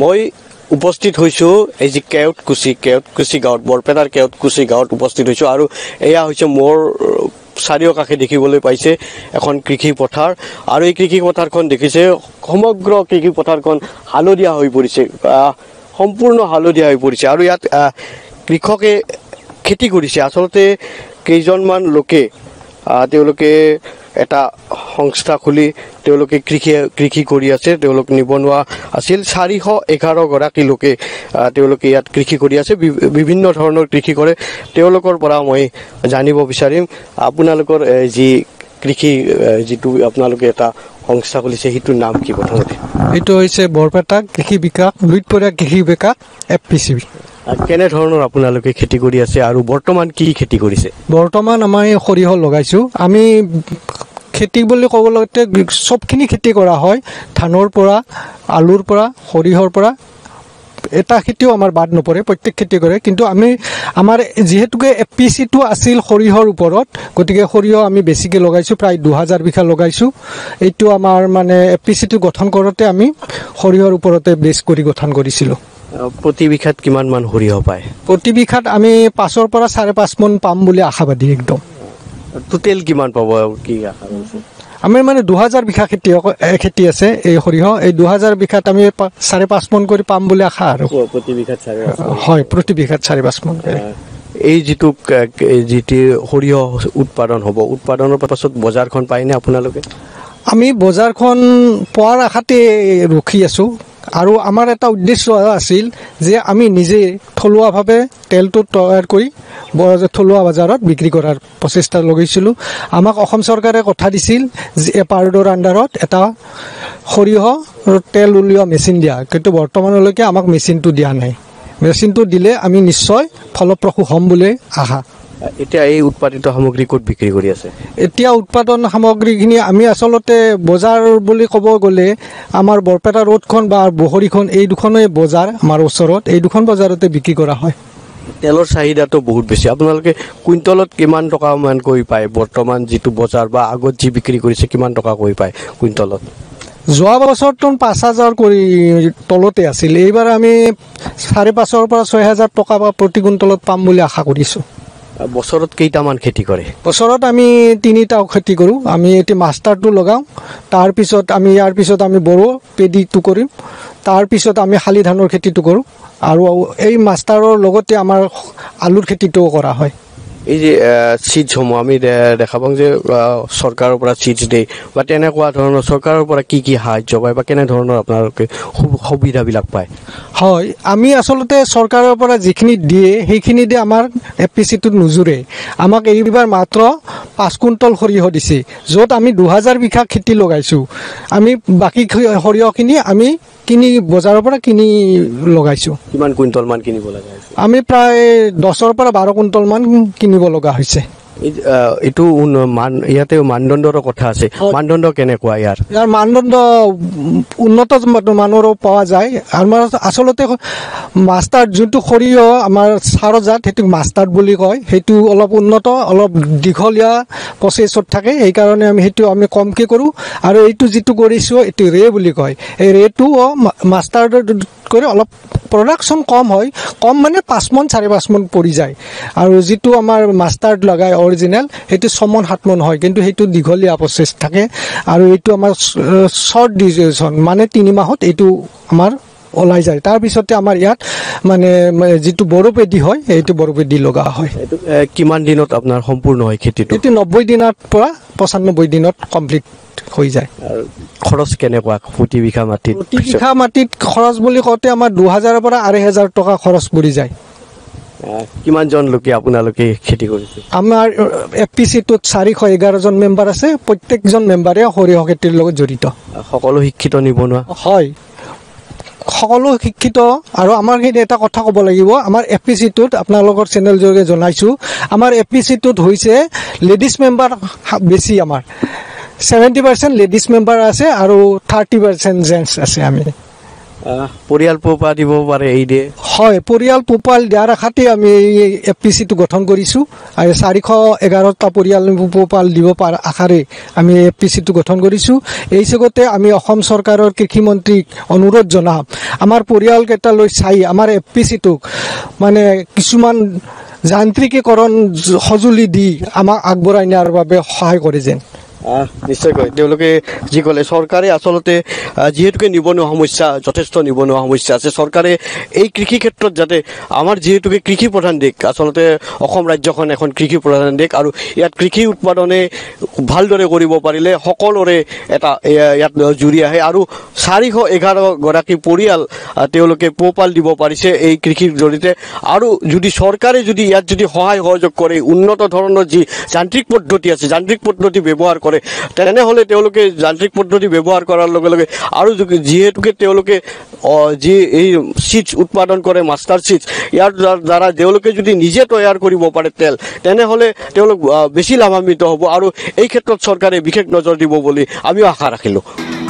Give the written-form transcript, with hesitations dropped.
Moi উপস্থিত হইছো এই যে কেউটকুছি গাঁৱত বৰপেটাৰ কেউটকুছি গাঁৱত উপস্থিত হইছো আৰু এয়া হৈছে মোৰ সাৰিও কাকে দেখিবলৈ পাইছে এখন কৃষি পথাৰ আৰু এই কৃষি পথাৰখন দেখিছে সমগ্ৰ কৃষি পথাৰখন হালদিয়া হৈ পৰিছে সম্পূৰ্ণ হালদিয়া হৈ পৰিছে আৰু ইয়াত কৃষকে খেতি কৰিছে আসলতে কেইজনমান লোকে তেওঁলোকে এটা সংস্থা খুলি তেওঁলোকে কৃষি কৰি আছে তেওঁলোক নিবনুৱা আছিল 411 গৰাকী লোকে তেওঁলোকে ইয়াত কৃষি কৰি আছে বিভিন্ন ধৰণৰ কৃষি কৰে তেওঁলোকৰ পৰা মই জানিব বিচাৰিম আপোনালোকৰ যি কৃষি যেটো আপোনালোকে এটা সংস্থা খুলিছে হিটো নাম কি প্ৰথমতে এটো হৈছে বৰপেটা কৃষি বিকাশ লুইটপৰা কৃষি বিকাশ এফপিসিবি কেনে ধৰণৰ আপোনালোকে খেতি কৰি আছে আৰু বৰ্তমান কি খেতি কৰিছে বৰ্তমান আমি সৰিহ লগাইছো আমি খেতি বুলি ক'বলৈতে সবখিনি খেতি কৰা হয় ধানৰ পৰা আলুৰ পৰা সৰিহৰ পৰা এটা খেতিও আমাৰ বাদ নপৰে প্ৰত্যেক খেতি কৰে কিন্তু আমি আমাৰ যেহেতুকে এপিসি টো আছিল সৰিহৰ ওপৰত গতিকে সৰিহ আমি বেছিকে লগাইছো প্ৰায় 2000 বিঘা লগাইছো এইটো আমাৰ মানে এপিসি টো গঠন কৰোতে আমি সৰিহৰ ওপৰতে বেছ কৰি গঠন কৰিছিলো প্ৰতি বিঘাত কিমান মান সৰিহ পায় প্ৰতি বিঘাত আমি 5 পৰা 5.5 মন পাম বুলি আশাবাদী একদম টোটেল কিমান পাব কি আশা আছে আমি মানে 2000 বিঘা খেতি আছে এই সৰিহ এই 2000 বিঘাত আমি 5.5 মন কৰি পাম বুলি আশা আৰু প্ৰতি বিঘাত 5.5 হয় প্ৰতি বিঘাত 5.5 মন এই যেটো জিটি সৰিহ উৎপাদন হ'ব উৎপাদনৰ পাছত বজাৰখন পাইনে আপোনালোকে আমি বজাৰখন পোৱাৰ আশাতে ৰখি আছো আৰু আমাৰ এটা উদ্দেশ্য আছিল যে আমি নিজে থলুৱা ভাবে তেলটো তৈয়াৰ কৰি থলুৱা বজাৰত বিক্ৰী কৰাৰ প্ৰচেষ্টা লগাইছিলো আমাক অসম চৰকাৰে কথা দিছিল যে পাৰডৰ আণ্ডাৰত এটা সৰিহ তেল উলিওৱা মেচিন দিয়া কিন্তু বৰ্তমানলৈকে আমাক মেচিনটো দিয়া নাই মেচিনটো দিলে আমি নিশ্চয় ফলপ্ৰসূ হ'ম বুলি আশা এতিয়া এই উৎপাদিত সামগ্ৰী ক'ত বিক্ৰী কৰি আছে এতিয়া উৎপাদন সামগ্ৰীখিনি আমি আসলতে বজাৰ বুলি ক'ব গলে আমাৰ বৰপেটা ৰোডখন বা বহৰিখন এই দুখনই বজাৰ আমাৰ ওচৰত এই দুখন বজাৰতে বিক্ৰী কৰা হয় তেলৰ চাহিদাটো বহুত বেছি আপোনালোকে কুইণ্টলত কিমান টকা মান কৰি পায় বৰ্তমান যেটো বজাৰ বা আগত যি বিক্ৰী কৰিছে কিমান টকা কৰি পায় কুইণ্টলত যোৱা বছৰ টন 5000 কৰি তলতে আছিল এইবাৰ আমি 5.5 পৰা 6000 টকা প্ৰতি কুইণ্টলত পাম বুলি আশা কৰিছো বছৰত কেইটামান খেতি কৰে বছৰত আমি তিনিটা খেতি কৰো আমি এটি মাস্টাৰটো লগাও তাৰ পিছত আমি ইয়াৰ পিছত আমি বড়ো পেডিটো কৰিম তাৰ পিছত আমি খালি ধানৰ খেতিটো কৰো আৰু এই মাস্টাৰৰ লগতে আমাৰ আলুৰ খেতিটো কৰা হয় এই যে সিডস সমূহ আমি দেখাবং যে সৰকাৰৰ পৰা সিডস দে বা তেনেকুৱা ধৰণৰ সৰকাৰৰ পৰা কি কি সাহায্য পায় বা কেনে ধৰণৰ আপোনালোকে সুবিধাবিলাক পায় হয় আমি আসলতে সৰকাৰৰ পৰা যিখিনি দিয়ে সেইখিনি দে আমাৰ এপিসি টো নুজুৰে আমাক এইবাৰ মাত্ৰ 5 কুইণ্টল সৰিহ দিছে যত আমি 2000 বিঘা খেতি লগাইছো আমি বাকি সৰিহখিনি আমি কিনি বজাৰৰ পৰা কিনি লগাইছো কিমান কুইণ্টল মান কিনিব লাগা আছে আমি প্ৰায় 10 পৰা 12 কুইণ্টল মান কিনিব লগা হৈছে এটো মান ইয়াতে মানদণ্ডৰ কথা আছে মানদণ্ড কেনেকুৱা ইয়াৰ ইয়াৰ মানদণ্ড উন্নত মানৰ পোৱা যায় আমাৰ আসলতে মাস্টাৰ যোনটো সৰিহ আমাৰ সাৰজাত হেতু মাস্টাৰ বুলি কয় হেতু অলপ উন্নত অলপ দীঘলীয়া প্ৰচেছত থাকে এই কাৰণে আমি হেতু আমি কমকে কৰো আৰু এইটো যেটো কৰিছো এটো ৰে বুলি কয় এই ৰেটো মাস্টাৰ কৰি অলপ প্ৰডাকশন কম হয় কম মানে 5 মন 4.5 মন পৰি যায় আৰু যেটো আমাৰ মাস্টাৰ লাগায় অৰিজিনাল হেতু 6 মন 7 মন হয় কিন্তু হেতু দীঘলীয়া প্ৰচেছ থাকে আৰু এইটো আমাৰ শৰ্ট ডিউৰেশন মানে 3 মাহত এইটো আমাৰ ওলাই যায় তাৰ পিছতে আমাৰ ইয়াত মানে যেটো বৰপেডি হয় এইটো বৰপেডি লগা হয় কিমান দিনত আপোনাৰ সম্পূৰ্ণ হয় খেতিটো এটো 90 দিনৰ পৰা 95 দিনত কমপ্লিট হৈ যায় খৰচ কেনেকুৱা প্ৰতি বিঘা মাটিত খৰচ বুলি কওঁতে আমাৰ 2000 পৰা 2500 টকা খৰচ পৰি যায় কিমান জন লোকে আপোনালোকে খেতি কৰিছে আমাৰ এপিসি টো 411 জন মেম্বাৰ আছে প্ৰত্যেকজন মেম্বাৰে সৰিহ খেতিৰ লগত জড়িত সকলো শিক্ষিত নিবনুৱা হয় সকলো শিক্ষিত আৰু আমাৰ এটা কথা ক'ব লাগিব আমাৰ এপিসি টোত আপোনালোকৰ চেনেল জৰিয়তে জনাইছো আমাৰ এপিসি টোত হৈছে লেডিজ মেম্বাৰ বেছি আমাৰ 70% লেডিজ মেম্বাৰ আছে আৰু 30% জেন্টস আছে আমি পৰিয়াল পোহপাল দিব পাৰে এই দিয়ে হয় পৰিয়াল পোহপাল দিয়াৰ খাতি আমি এফ পি চিটো গঠন কৰিছোঁ আৰু ৪১১টা পৰিয়াল পোহপাল দিব পাৰ আশাৰে আমি এফ পি চিটো গঠন কৰিছোঁ এই সগতে আমি অসম চৰকাৰৰ কৃষি মন্ত্ৰীক অনুৰোধ জনাম আমাৰ পৰিয়াল কেইটা লৈ চাই আমাৰ এফ পি চিটো মানে কিছুমান যান্ত্ৰিকীকৰণ সঁজুলি দি আমাক আগবঢ়াই নিয়াৰ বাবে সহায় কৰে যেন নিশ্চয়কৈ তেওঁলোকে যি ক'লে চৰকাৰে আচলতে যিহেতুকে নিবনুৱা সমস্যা যথেষ্ট নিবনুৱা সমস্যা আছে চৰকাৰে এই কৃষি ক্ষেত্ৰত যাতে আমাৰ যিহেতুকে কৃষি প্ৰধান দেশ আচলতে অসম ৰাজ্যখন এখন কৃষি প্ৰধান দেশ আৰু ইয়াত কৃষি উৎপাদনে ভালদৰে কৰিব পাৰিলে সকলোৰে এটা ইয়াত জুৰি আহে আৰু ৪১১গৰাকী পৰিয়াল তেওঁলোকে পোহপাল দিব পাৰিছে এই কৃষিৰ জৰিয়তে আৰু যদি চৰকাৰে যদি ইয়াত যদি সহায় সহযোগ কৰে উন্নত ধৰণৰ যি যান্ত্ৰিক পদ্ধতি আছে যান্ত্ৰিক পদ্ধতি ব্যৱহাৰ কৰে তেনেহলে তেওঁলোকে যান্ত্ৰিক পদ্ধতি ব্যৱহাৰ কৰাৰ লগে লগে আৰু যিহেতুকে তেওঁলোকে যি এই চিটছ উৎপাদন কৰে মাষ্টাৰ চিটছ ইয়াৰ দ্বাৰা তেওঁলোকে যদি নিজে তৈয়াৰ কৰিব পাৰে তেল তেনেহলে তেওঁলোক বেছি লাভান্বিত হ'ব আৰু এই ক্ষেত্ৰত চৰকাৰে বিশেষ নজৰ দিব বুলি আমিও আশা ৰাখিলোঁ।